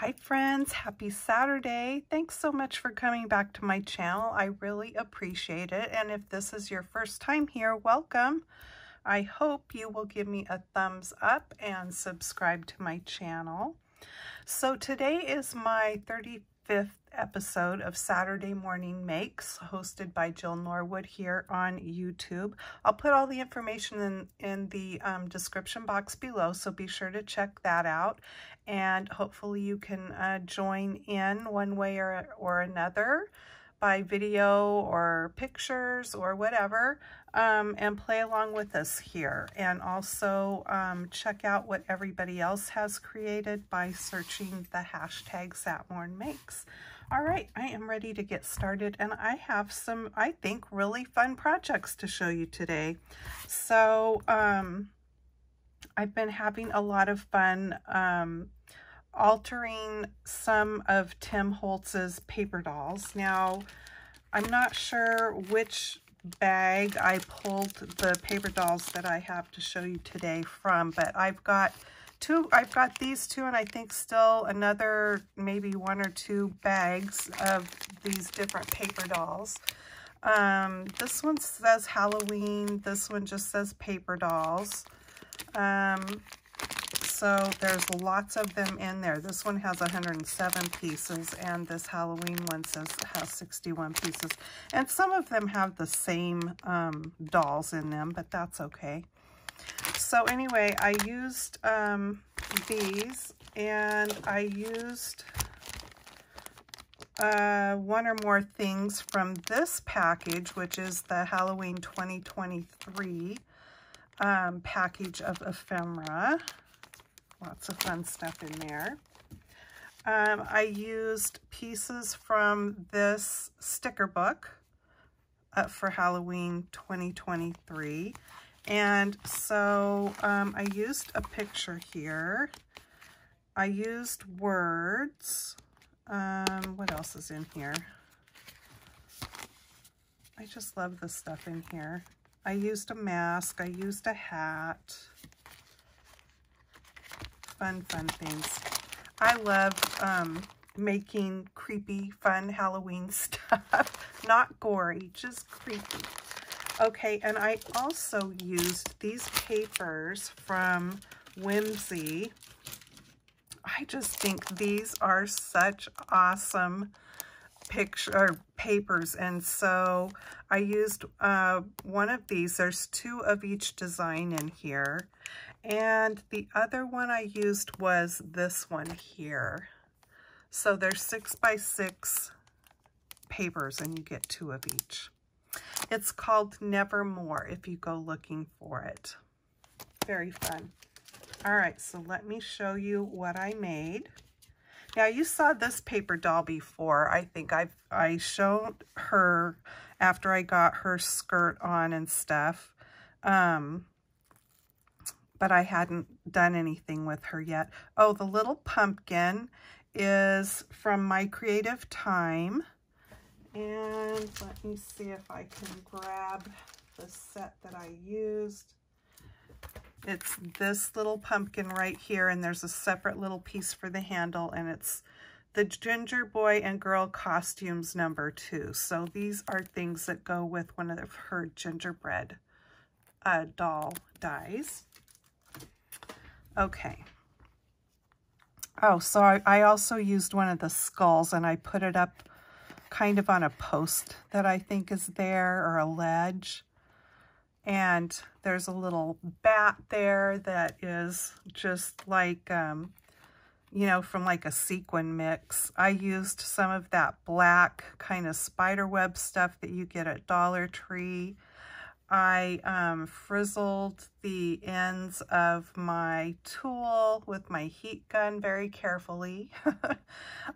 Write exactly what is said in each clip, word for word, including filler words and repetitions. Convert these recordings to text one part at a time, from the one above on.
Hi friends, happy Saturday. Thanks so much for coming back to my channel. I really appreciate it. And if this is your first time here, welcome. I hope you will give me a thumbs up and subscribe to my channel. So today is my thirty-fifth episode of Saturday Morning Makes, hosted by Jill Norwood here on YouTube. I'll put all the information in, in the um, description box below, so be sure to check that out. And hopefully you can uh, join in one way or, or another by video or pictures or whatever, um, and play along with us here. And also um, check out what everybody else has created by searching the hashtag SatMornMakes. All right, I am ready to get started, and I have some, I think, really fun projects to show you today. So um, I've been having a lot of fun um, altering some of Tim Holtz's paper dolls. Now, I'm not sure which bag I pulled the paper dolls that I have to show you today from, but I've got two, I've got these two, and I think still another maybe one or two bags of these different paper dolls. Um, this one says Halloween, this one just says paper dolls. Um, So there's lots of them in there. This one has one hundred seven pieces, and this Halloween one says has sixty-one pieces. And some of them have the same um, dolls in them, but that's okay. So anyway, I used um, these, and I used uh, one or more things from this package, which is the Halloween twenty twenty-three um, package of ephemera. Lots of fun stuff in there. Um, I used pieces from this sticker book uh, for Halloween twenty twenty-three. And so um, I used a picture here. I used words. Um, what else is in here? I just love this stuff in here. I used a mask. I used a hat. Fun, fun things. I love um, making creepy, fun Halloween stuff. Not gory, just creepy. Okay, and I also used these papers from Whimsy. I just think these are such awesome picture or papers, and so I used uh, one of these. There's two of each design in here, and the other one I used was this one here. So there's six by six papers, and you get two of each. It's called Nevermore if you go looking for it. Very fun. All right, so let me show you what I made. Now, you saw this paper doll before. I think I've, I showed her after I got her skirt on and stuff. Um, but I hadn't done anything with her yet. Oh, the little pumpkin is from My Creative Time. And let me see if I can grab the set that I used. It's this little pumpkin right here, and there's a separate little piece for the handle, and it's the Ginger Boy and Girl Costumes number two. So these are things that go with one of her gingerbread uh, doll dies. Okay. Oh, so I, I also used one of the skulls, and I put it up kind of on a post that I think is there, or a ledge. And there's a little bat there that is just like, um, you know, from like a sequin mix. I used some of that black kind of spiderweb stuff that you get at Dollar Tree. I um, frizzled the ends of my tool with my heat gun very carefully.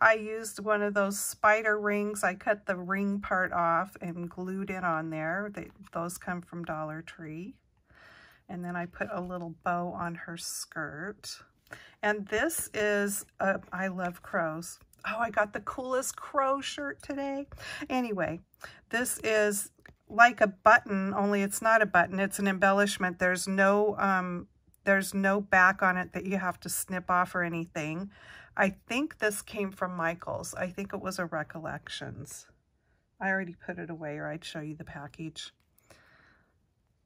I used one of those spider rings. I cut the ring part off and glued it on there. They, those come from Dollar Tree. And then I put a little bow on her skirt. And this is, a, I love crows. Oh, I got the coolest crow shirt today. Anyway, this is like a button, only it's not a button, it's an embellishment. There's no um there's no back on it that you have to snip off or anything. I think this came from Michaels. I think it was a Recollections. I already put it away or I'd show you the package.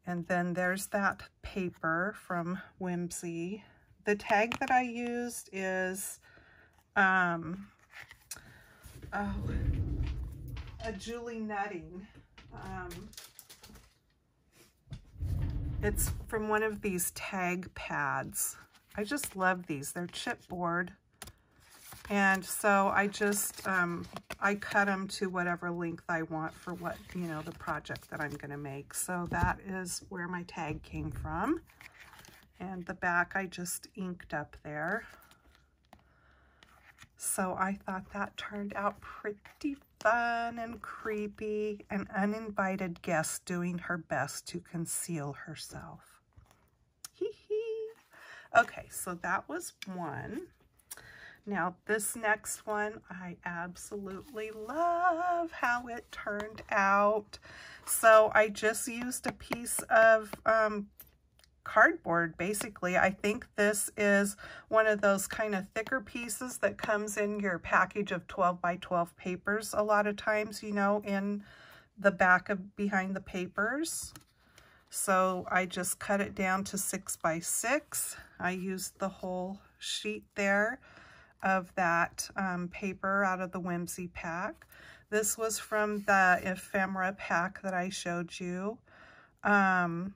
And then there's that paper from Whimsy. The tag that I used is um, oh, a Julie Nutting. Um, it's from one of these tag pads. I just love these. They're chipboard. And so I just, um, I cut them to whatever length I want for what, you know, the project that I'm going to make. So that is where my tag came from. And the back I just inked up there. So I thought that turned out pretty fun and creepy. An uninvited guest doing her best to conceal herself. Hee hee. Okay, so that was one. Now, this next one, I absolutely love how it turned out. So I just used a piece of um, cardboard, basically. I think this is one of those kind of thicker pieces that comes in your package of twelve by twelve papers a lot of times, you know, in the back of behind the papers. So I just cut it down to six by six. I used the whole sheet there of that um, paper out of the Whimsy pack. This was from the ephemera pack that I showed you. Um,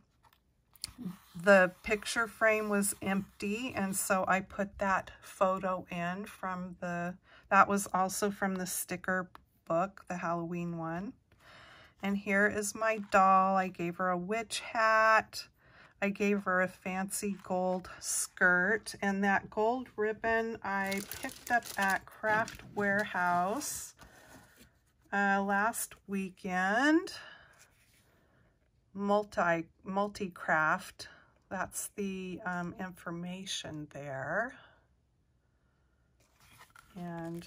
the picture frame was empty, and so I put that photo in from the, that was also from the sticker book, the Halloween one. And here is my doll. I gave her a witch hat. I gave her a fancy gold skirt, and that gold ribbon I picked up at Craft Warehouse uh, last weekend. Multi, multi-craft, that's the um, information there. And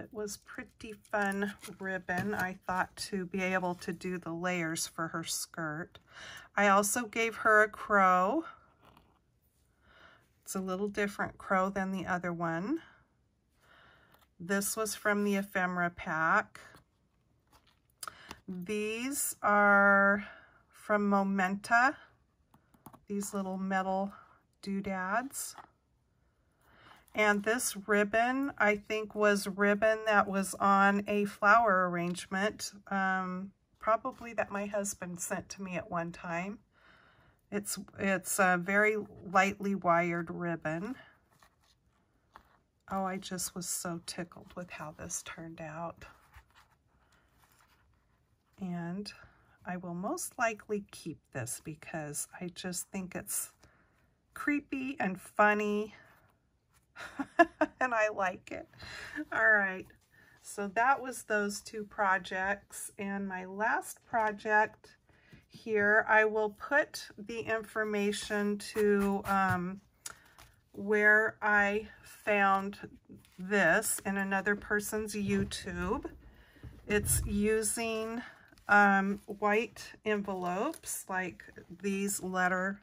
it was pretty fun ribbon, I thought, to be able to do the layers for her skirt. I also gave her a crow. It's a little different crow than the other one. This was from the ephemera pack. These are from Memento, these little metal doodads. And this ribbon, I think, was ribbon that was on a flower arrangement, um, probably that my husband sent to me at one time. It's, it's a very lightly wired ribbon. Oh, I just was so tickled with how this turned out. And I will most likely keep this because I just think it's creepy and funny. And I like it. All right, so that was those two projects. And my last project here, I will put the information to um, where I found this in another person's YouTube. It's using um, white envelopes like these letter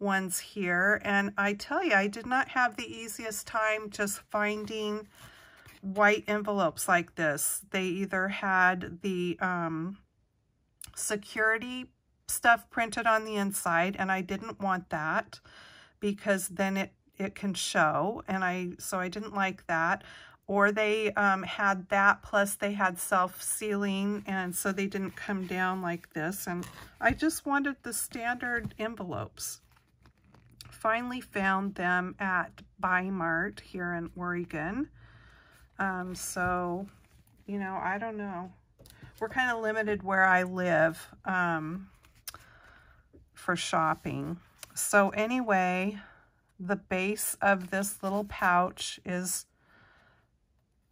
ones here, and I tell you, I did not have the easiest time just finding white envelopes like this. They either had the um, security stuff printed on the inside, and I didn't want that because then it it can show, and I so I didn't like that. Or they um, had that, plus they had self-sealing, and so they didn't come down like this, and I just wanted the standard envelopes. Finally found them at Buy Mart here in Oregon. Um, so, you know, I don't know. We're kind of limited where I live um, for shopping. So anyway, the base of this little pouch is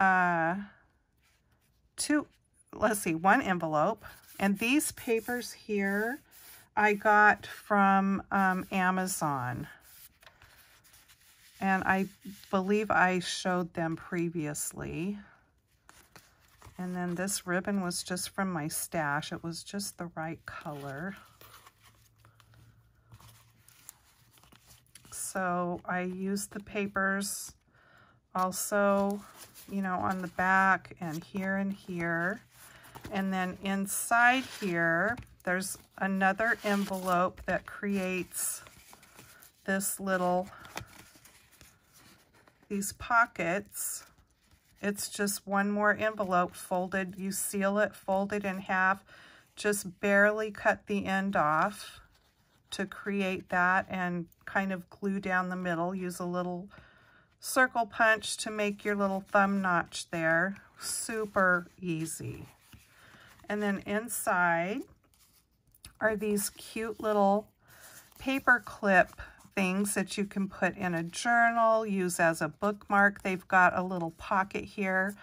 uh, two, let's see, one envelope. And these papers here I got from um, Amazon. And I believe I showed them previously. And then this ribbon was just from my stash. It was just the right color. so I used the papers also, you know, on the back and here and here. And then inside here, there's another envelope that creates this little, these pockets. It's just one more envelope folded. You seal it, fold it in half, just barely cut the end off to create that, and kind of glue down the middle. Use a little circle punch to make your little thumb notch there. Super easy. And then inside are these cute little paper clip things that you can put in a journal, use as a bookmark. They've got a little pocket here,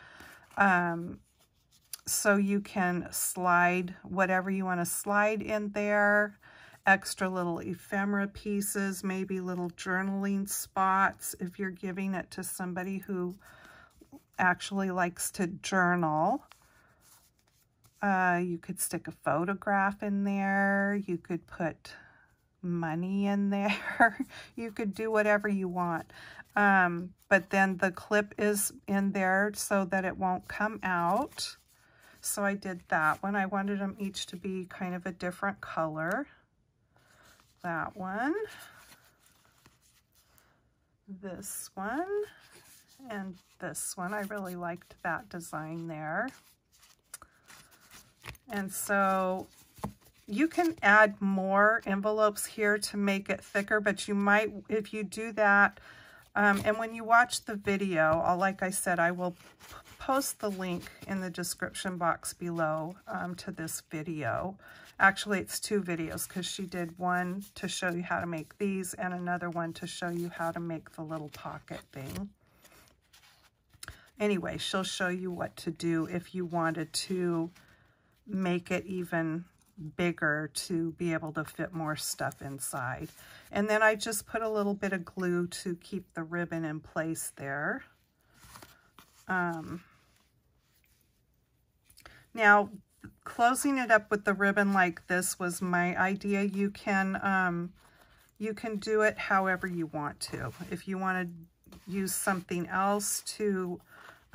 um, so you can slide whatever you want to slide in there. Extra little ephemera pieces, maybe little journaling spots if you're giving it to somebody who actually likes to journal. Uh, you could stick a photograph in there. You could put money in there. You could do whatever you want. Um, but then the clip is in there so that it won't come out. So I did that one. I wanted them each to be kind of a different color. That one, this one, and this one. I really liked that design there. And so you can add more envelopes here to make it thicker, but you might, if you do that, um, and when you watch the video, I'll, like I said, I will post the link in the description box below um, to this video. Actually, it's two videos because she did one to show you how to make these and another one to show you how to make the little pocket thing. Anyway, she'll show you what to do if you wanted to make it even bigger to be able to fit more stuff inside. And then I just put a little bit of glue to keep the ribbon in place there. Um, now, closing it up with the ribbon like this was my idea. You can, um, you can do it however you want to. If you want to use something else to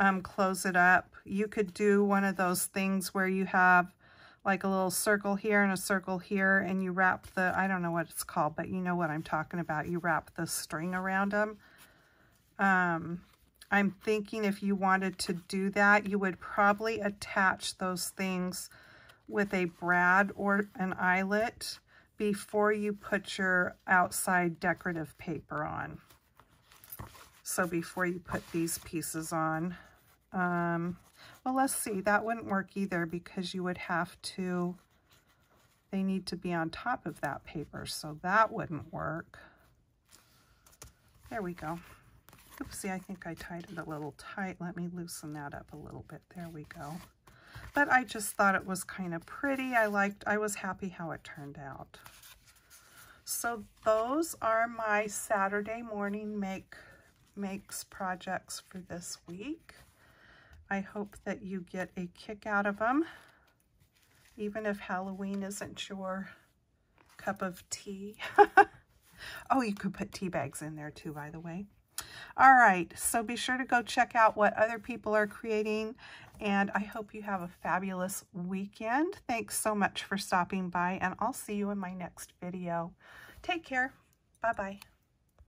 Um, close it up. You could do one of those things where you have like a little circle here and a circle here, and you wrap the, I don't know what it's called, but you know what I'm talking about. You wrap the string around them. Um, I'm thinking if you wanted to do that, you would probably attach those things with a brad or an eyelet before you put your outside decorative paper on. So before you put these pieces on. Um, well, let's see, that wouldn't work either because you would have to, they need to be on top of that paper, so that wouldn't work. There we go. Oopsie, I think I tied it a little tight. Let me loosen that up a little bit. There we go. But I just thought it was kind of pretty. I liked, I was happy how it turned out. So those are my Saturday morning make makes projects for this week. I hope that you get a kick out of them, even if Halloween isn't your cup of tea. Oh, you could put tea bags in there too, by the way. All right, so be sure to go check out what other people are creating, and I hope you have a fabulous weekend. Thanks so much for stopping by, and I'll see you in my next video. Take care. Bye-bye.